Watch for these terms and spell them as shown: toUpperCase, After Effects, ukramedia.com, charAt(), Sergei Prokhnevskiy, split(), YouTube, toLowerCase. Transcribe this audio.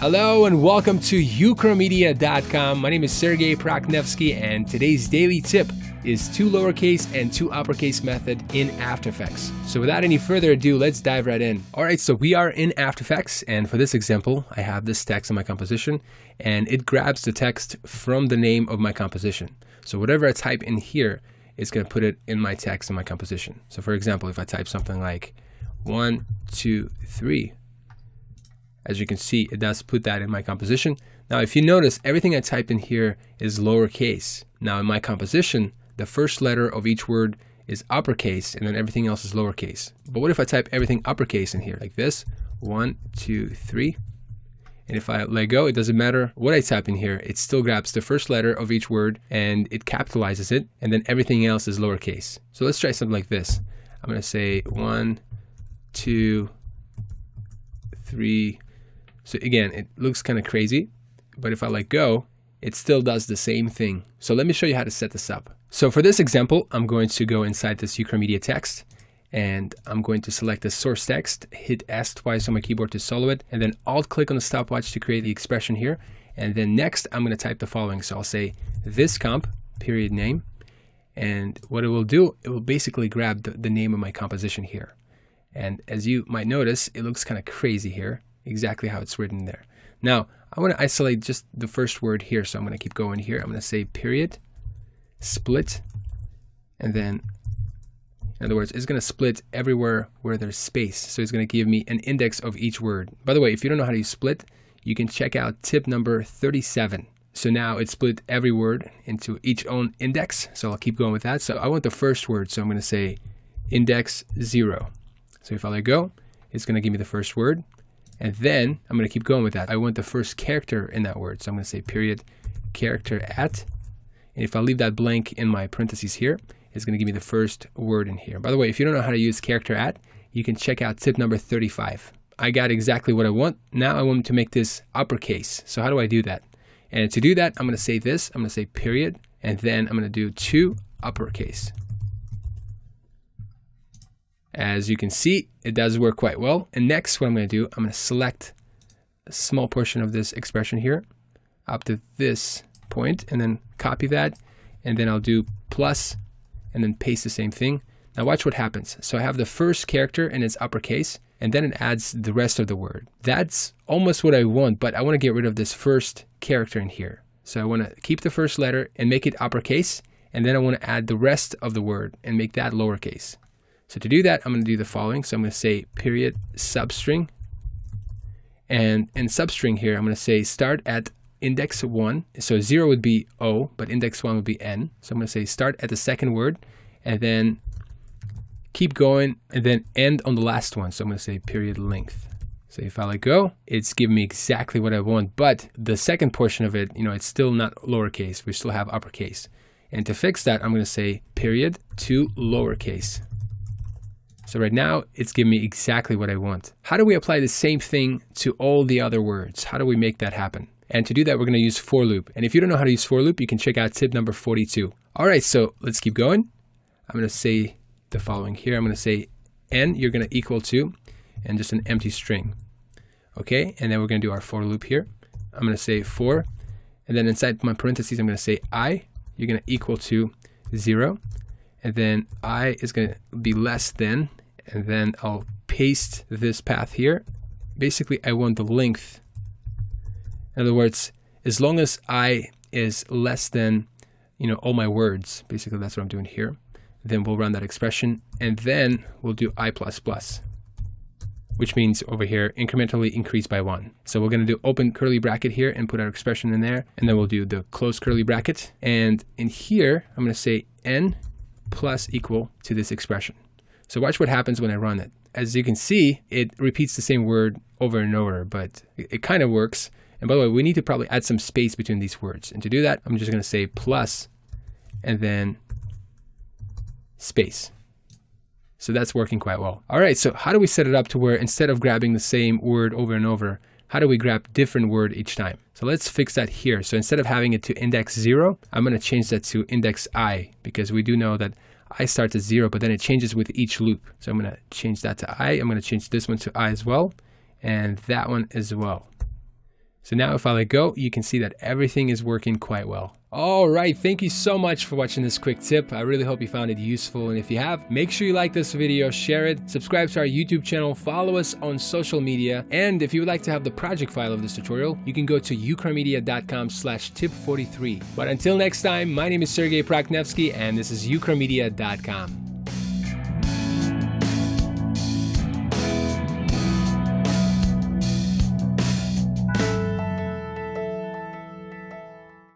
Hello and welcome to ukramedia.com. My name is Sergei Prokhnevskiy, and today's daily tip is 2 lowercase and 2 uppercase method in After Effects. So without any further ado, let's dive right in. All right, so we are in After Effects, and for this example, I have this text in my composition, and it grabs the text from the name of my composition. So whatever I type in here, it's gonna put it in my text in my composition. So for example, if I type something like 1, 2, 3, as you can see, it does put that in my composition. Now, if you notice, everything I typed in here is lowercase. Now, in my composition, the first letter of each word is uppercase, and then everything else is lowercase. But what if I type everything uppercase in here, like this? 1, 2, 3. And if I let go, it doesn't matter what I type in here, it still grabs the first letter of each word and it capitalizes it, and then everything else is lowercase. So let's try something like this. I'm gonna say 1, 2, 3. So again, it looks kind of crazy, but if I let go, it still does the same thing. So let me show you how to set this up. So for this example, I'm going to go inside this Ukramedia text, and I'm going to select the source text, hit S twice on my keyboard to solo it, and then Alt click on the stopwatch to create the expression here. And then next, I'm gonna type the following. So I'll say this comp, period name, and what it will do, it will basically grab the name of my composition here. And as you might notice, it looks kind of crazy here, exactly how it's written there. Now, I want to isolate just the first word here, so I'm going to keep going here. I'm going to say period, split, and then, in other words, it's going to split everywhere where there's space. So it's going to give me an index of each word. By the way, if you don't know how to split, you can check out tip number 37. So now it split every word into each own index. So I'll keep going with that. So I want the first word, so I'm going to say index 0. So if I let go, it's going to give me the first word. And then I'm going to keep going with that. I want the first character in that word. So I'm going to say period, character at. And if I leave that blank in my parentheses here, it's going to give me the first word in here. By the way, if you don't know how to use character at, you can check out tip number 35. I got exactly what I want. Now I want to make this uppercase. So how do I do that? And to do that, I'm going to say this. I'm going to say period. And then I'm going to do 2 uppercase. As you can see, it does work quite well. And next, what I'm going to do, I'm going to select a small portion of this expression here up to this point, and then copy that, and then I'll do plus and then paste the same thing. Now watch what happens. So I have the first character and it's uppercase, and then it adds the rest of the word. That's almost what I want, but I want to get rid of this first character in here. So I want to keep the first letter and make it uppercase, and then I want to add the rest of the word and make that lowercase. So to do that, I'm going to do the following. So I'm going to say period substring, and in substring here, I'm going to say start at index 1. So 0 would be O, but index 1 would be N. So I'm going to say start at the second word, and then keep going, and then end on the last one. So I'm going to say period length. So if I let go, it's giving me exactly what I want, but the second portion of it, you know, it's still not lowercase. We still have uppercase. And to fix that, I'm going to say period 2 lowercase. So right now, it's giving me exactly what I want. How do we apply the same thing to all the other words? How do we make that happen? And to do that, we're going to use for loop. And if you don't know how to use for loop, you can check out tip number 42. All right, so let's keep going. I'm going to say the following here. I'm going to say n, you're going to equal to, and just an empty string. Okay, and then we're going to do our for loop here. I'm going to say for, and then inside my parentheses, I'm going to say I, you're going to equal to 0. And then I is going to be less than, and then I'll paste this path here. Basically, I want the length. In other words, as long as I is less than, you know, all my words, basically that's what I'm doing here. Then we'll run that expression, and then we'll do I++, which means over here, incrementally increase by 1. So we're going to do open curly bracket here and put our expression in there, and then we'll do the close curly bracket. And in here, I'm going to say n plus equal to this expression. So watch what happens when I run it. As you can see, it repeats the same word over and over, but it kind of works. And by the way, we need to probably add some space between these words. And to do that, I'm just going to say plus and then space. So that's working quite well. All right, so how do we set it up to where instead of grabbing the same word over and over, how do we grab different word each time? So let's fix that here. So instead of having it to index 0, I'm going to change that to index I, because we do know that I starts at 0, but then it changes with each loop. So I'm going to change that to I. I'm going to change this one to I as well, and that one as well. So now if I let go, you can see that everything is working quite well. All right, thank you so much for watching this quick tip. I really hope you found it useful. And if you have, make sure you like this video, share it, subscribe to our YouTube channel, follow us on social media. And if you would like to have the project file of this tutorial, you can go to ukramedia.com/tip43. But until next time, my name is Sergei Prokhnevskiy, and this is ukramedia.com.